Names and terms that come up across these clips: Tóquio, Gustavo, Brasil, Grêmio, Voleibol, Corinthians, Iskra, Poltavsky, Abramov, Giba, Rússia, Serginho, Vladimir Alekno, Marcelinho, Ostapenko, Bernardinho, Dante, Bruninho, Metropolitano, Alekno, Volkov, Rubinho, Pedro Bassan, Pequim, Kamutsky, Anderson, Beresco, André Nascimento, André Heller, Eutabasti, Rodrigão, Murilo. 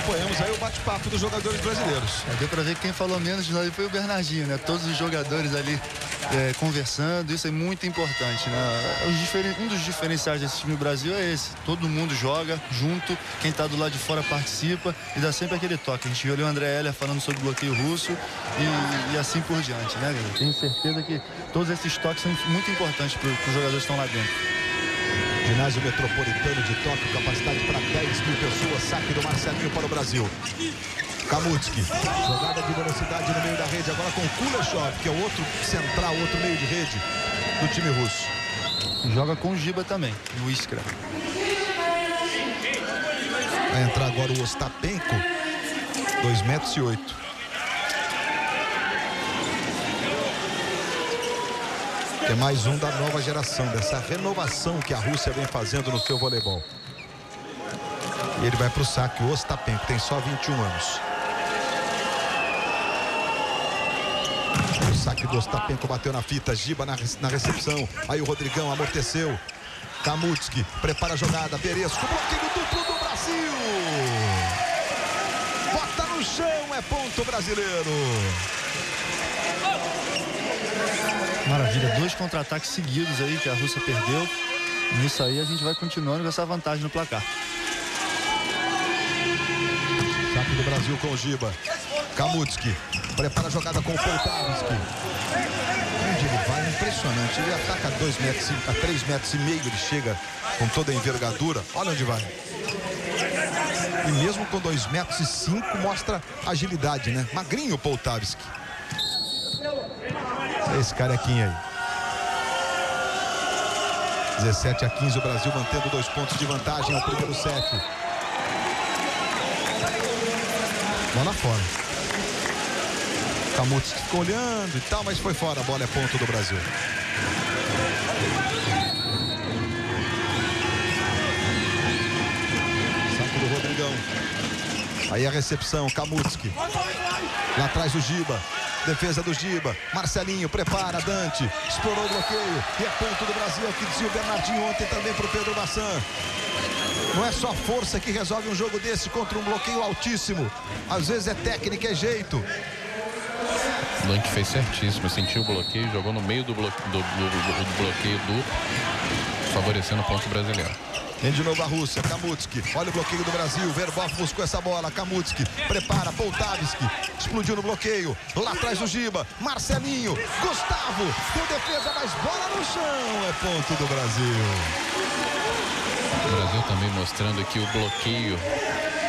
acompanhamos aí o bate-papo dos jogadores brasileiros. Deu para ver que quem falou menos de nós foi o Bernardinho, né? Todos os jogadores ali conversando, isso é muito importante, né? Um dos diferenciais desse time do Brasil é esse, todo mundo joga junto, quem tá do lado de fora participa e dá sempre aquele toque. A gente viu ali o André Heller falando sobre o bloqueio russo e assim por diante, né? Eu tenho certeza que todos esses toques são muito importantes para os jogadores que estão lá dentro. Ginásio Metropolitano de Tóquio, capacidade para 10 mil pessoas, saque do Marcelinho para o Brasil. Kamutsky, jogada de velocidade no meio da rede, agora com Kuleshov, que é o outro central, outro meio de rede do time russo. Joga com o Giba também, no Iskra. Vai entrar agora o Ostapenko, 2,08 metros. É mais um da nova geração, dessa renovação que a Rússia vem fazendo no seu voleibol. E ele vai para o saque, o Ostapenko, tem só 21 anos. O saque do Ostapenko bateu na fita, Giba na recepção. Aí o Rodrigão amorteceu. Kamutsky prepara a jogada, Beresco, bloqueio duplo do Brasil. Bota no chão, é ponto brasileiro. Maravilha, 2 contra-ataques seguidos aí que a Rússia perdeu. Nisso aí a gente vai continuando com essa vantagem no placar. Saque do Brasil com o Giba. Kamutsky prepara a jogada com o Poltavsky. Onde ele vai, impressionante. Ele ataca a 3,5 metros, ele chega com toda a envergadura. Olha onde vai. E mesmo com 2,5 metros, mostra agilidade, né? Magrinho o Poltavsky. Esse carequinha aí. 17-15, o Brasil mantendo 2 pontos de vantagem ao primeiro set. Bola fora. Kamutsky ficou olhando e tal, mas foi fora. A bola é ponto do Brasil. Saco do Rodrigão. Aí a recepção, Kamutsky. Lá atrás o Giba. Defesa do Giba, Marcelinho prepara, Dante, explorou o bloqueio e é ponto do Brasil, que dizia o Bernardinho ontem também para o Pedro Bassan. Não é só força que resolve um jogo desse contra um bloqueio altíssimo, às vezes é técnica, é jeito. O Dante fez certíssimo, sentiu o bloqueio, jogou no meio do bloqueio duplo, favorecendo o ponto brasileiro. Vem de novo a Rússia, Kamutsky, olha o bloqueio do Brasil, Verbov buscou essa bola, Kamutsky prepara, Poltavsky, explodiu no bloqueio, lá atrás o Giba, Marcelinho, Gustavo, com defesa, mas bola no chão, é ponto do Brasil. O Brasil também mostrando que o bloqueio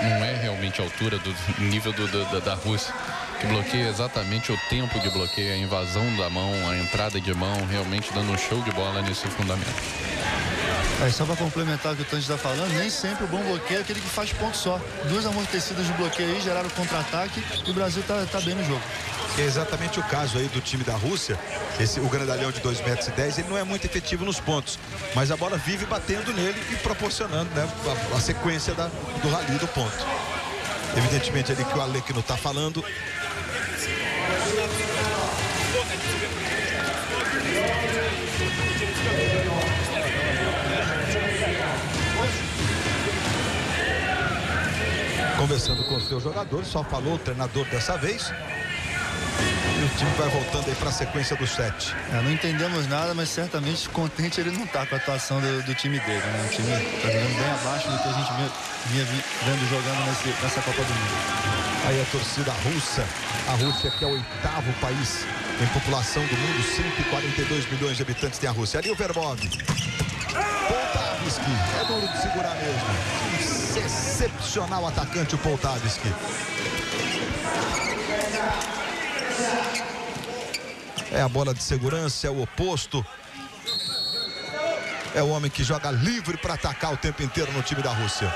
não é realmente a altura do nível da Rússia, que bloqueia exatamente o tempo de bloqueio, a invasão da mão, a entrada de mão, realmente dando um show de bola nesse fundamento. Só para complementar o que o Dante está falando, nem sempre o bom bloqueio é aquele que faz ponto só. 2 amortecidas de bloqueio aí geraram contra-ataque e o Brasil tá bem no jogo. É exatamente o caso aí do time da Rússia. O grandalhão de 2,10 metros, ele não é muito efetivo nos pontos, mas a bola vive batendo nele e proporcionando, né, a sequência do rally do ponto. Evidentemente ali que o Alekno está falando. Conversando com os seus jogadores, só falou o treinador dessa vez. E o time vai voltando aí para a sequência do set. Não entendemos nada, mas certamente contente ele não está com a atuação do time dele, né? O time está jogando bem abaixo do que a gente vinha vendo jogando nessa Copa do Mundo. Aí a torcida russa, a Rússia que é o 8º país em população do mundo, 142 milhões de habitantes tem a Rússia. Ali o Verbov. Poltavsky, é duro de segurar mesmo. Excepcional atacante o Poltavsky. É a bola de segurança, é o oposto. É o homem que joga livre para atacar o tempo inteiro no time da Rússia.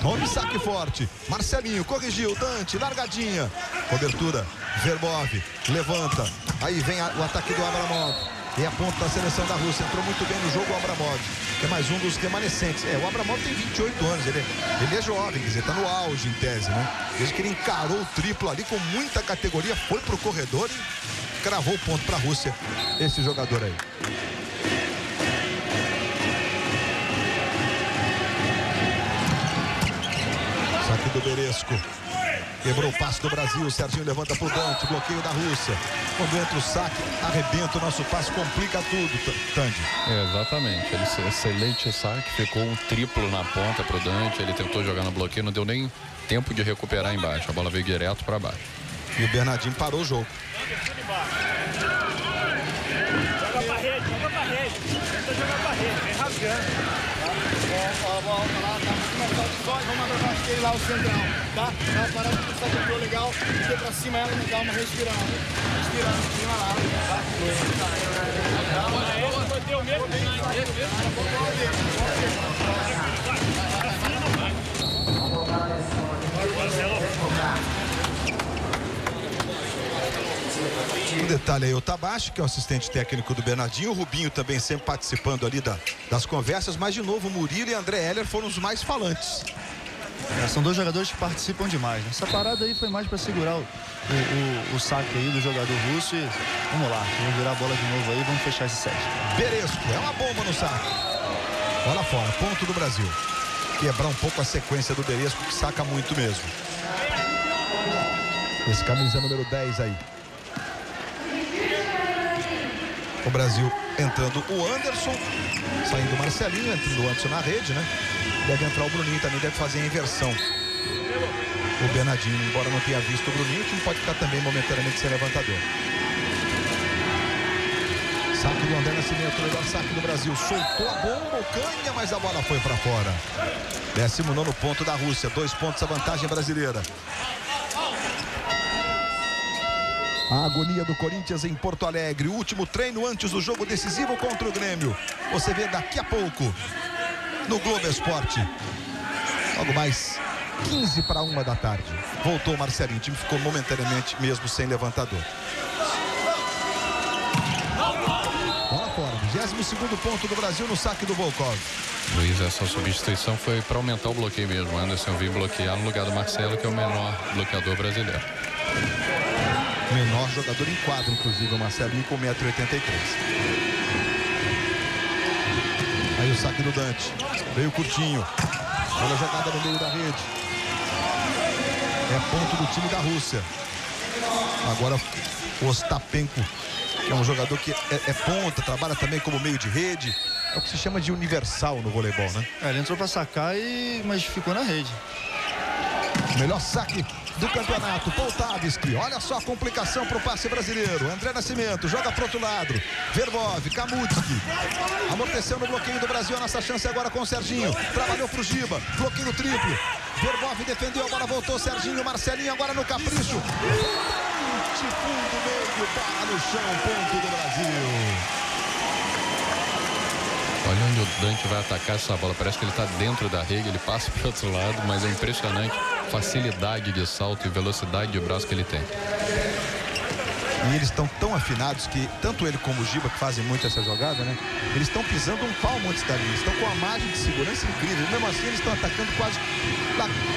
Tome saque forte. Marcelinho corrigiu, Dante, largadinha. Cobertura, Verbov, levanta. Aí vem o ataque do Abramov. E a ponta da seleção da Rússia, entrou muito bem no jogo o Abramov, que é mais um dos remanescentes. O Abramov tem 28 anos, ele é jovem, quer dizer, tá no auge em tese, né? Desde que ele encarou o triplo ali com muita categoria, foi pro corredor e cravou o ponto pra Rússia, esse jogador aí. do Beresco. Quebrou o passe do Brasil, o Serginho levanta pro Dante, bloqueio da Rússia. Quando entra o saque, arrebenta o nosso passe, complica tudo, Dante. É, exatamente, ele, excelente saque, ficou um triplo na ponta pro Dante, ele tentou jogar no bloqueio, não deu nem tempo de recuperar embaixo, a bola veio direto para baixo. E o Bernardinho parou o jogo. Joga pra rede, joga pra rede, tenta jogar pra rede, vem rasgando. Volta lá, tá? Vamos abraçar ele lá, o central, tá? Dá uma parada que está de legal, fica pra cima ela, calma, respirando. Respirando, cima lá, tá? Calma, esse foi teu mesmo, Um detalhe aí, o Eutabasti, que é o assistente técnico do Bernardinho, o Rubinho também sempre participando ali das conversas, mas de novo o Murilo e André Heller foram os mais falantes. É, são dois jogadores que participam demais, né? Essa parada aí foi mais para segurar o saque aí do jogador russo e vamos lá, vamos virar a bola de novo aí, vamos fechar esse set. Beresco, é uma bomba no saque. Bola fora, ponto do Brasil. Quebrar um pouco a sequência do Beresco, que saca muito mesmo. Esse camisa número 10 aí. O Brasil entrando o Anderson, saindo o Marcelinho, entrando o Anderson na rede, né? Deve entrar o Bruninho também, deve fazer a inversão. O Bernardinho, embora não tenha visto o Bruninho, que não pode ficar também momentaneamente sem levantador. Saque do André Nascimento, melhor saque do Brasil. Soltou a bomba, o canha, mas a bola foi para fora. 19º ponto da Rússia, 2 pontos a vantagem brasileira. A agonia do Corinthians em Porto Alegre. O último treino antes do jogo decisivo contra o Grêmio. Você vê daqui a pouco no Globo Esporte. Logo mais 13h45. Voltou o Marcelinho. O time ficou momentaneamente mesmo sem levantador. Bola fora. 22º ponto do Brasil no saque do Volkov. Luiz, essa substituição foi para aumentar o bloqueio mesmo. Anderson veio bloquear no lugar do Marcelo, que é o menor bloqueador brasileiro. Menor jogador em quadro, inclusive, o Marcelinho, com 1,83 m. Aí o saque do Dante. Veio curtinho. Olha a jogada no meio da rede. É ponto do time da Rússia. Agora o Ostapenko, que é um jogador que é ponta, trabalha também como meio de rede. É o que se chama de universal no voleibol, né? É, ele entrou para sacar, mas ficou na rede. Melhor saque do campeonato, Poltavsky. Olha só a complicação para o passe brasileiro. André Nascimento joga para outro lado. Verbov, Kamutsky. Amorteceu no bloqueio do Brasil. A nossa chance agora com o Serginho. Trabalhou para o Giba. Bloqueio triplo. Verbov defendeu, agora voltou Serginho. Marcelinho agora no capricho. De fundo meio para no chão. Ponto do Brasil. Olha onde o Dante vai atacar essa bola. Parece que ele está dentro da rede, ele passa para o outro lado, mas é impressionante a facilidade de salto e velocidade de braço que ele tem. E eles estão tão afinados que, tanto ele como o Giba, que fazem muito essa jogada, né? Eles estão pisando um palmo antes da linha, estão com a margem de segurança incrível. Mesmo assim, eles estão atacando quase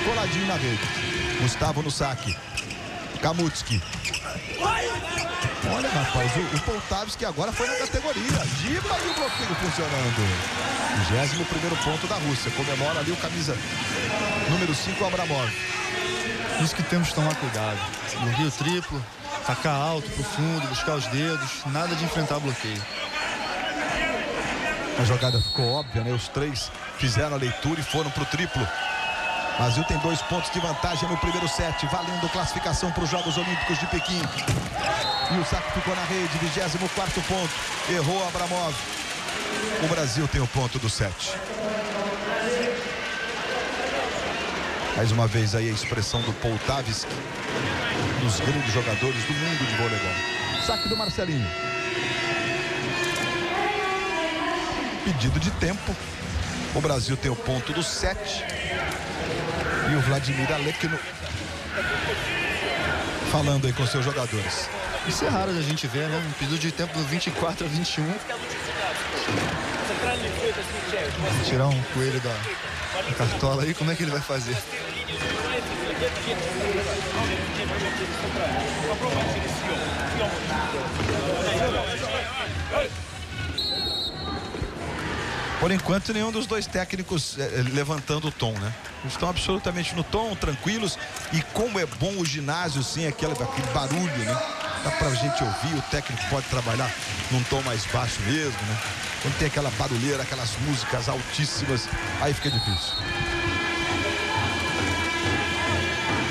coladinho na rede. Gustavo no saque. Kamutsky. Olha, rapaz, o Poltavsky agora foi na categoria. Giba e o bloqueio funcionando. 21º ponto da Rússia. Comemora ali o camisa número 5, Abramov. Isso que temos que tomar cuidado. Bloqueio triplo, tacar alto pro fundo, buscar os dedos. Nada de enfrentar bloqueio. A jogada ficou óbvia, né? Os três fizeram a leitura e foram pro triplo. Brasil tem 2 pontos de vantagem no primeiro set, valendo classificação para os Jogos Olímpicos de Pequim. E o saque ficou na rede, 24º ponto, errou Abramov. O Brasil tem o ponto do set. Mais uma vez aí a expressão do Poltavsky, um dos grandes jogadores do mundo de voleibol. Saque do Marcelinho. Pedido de tempo, o Brasil tem o ponto do set. E o Vladimir Alekno falando aí com seus jogadores. Isso é raro da gente ver, né? Um pedido de tempo do 24 a 21. Tirar um coelho da cartola aí, como é que ele vai fazer? Por enquanto, nenhum dos dois técnicos levantando o tom, né? Estão absolutamente no tom, tranquilos. E como é bom o ginásio, sim, aquele barulho, né? Dá pra gente ouvir, o técnico pode trabalhar num tom mais baixo mesmo, né? Quando tem aquela barulheira, aquelas músicas altíssimas, aí fica difícil.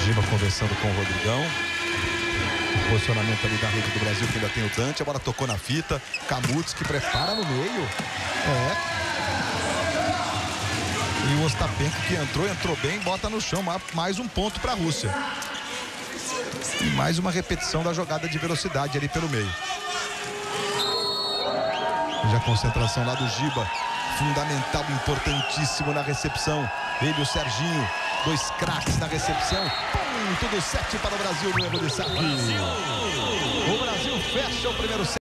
Giba conversando com o Rodrigão. Posicionamento ali da rede do Brasil, que ainda tem o Dante. A bola tocou na fita. Kamutsky prepara no meio. E o Ostapenko, que entrou bem, bota no chão. Mais um ponto para a Rússia. E mais uma repetição da jogada de velocidade ali pelo meio. Já a concentração lá do Giba. Fundamental, importantíssimo na recepção. Ele e o Serginho. Dois craques na recepção. Ponto do 7 para o Brasil no erro de saque. O Brasil fecha o primeiro set.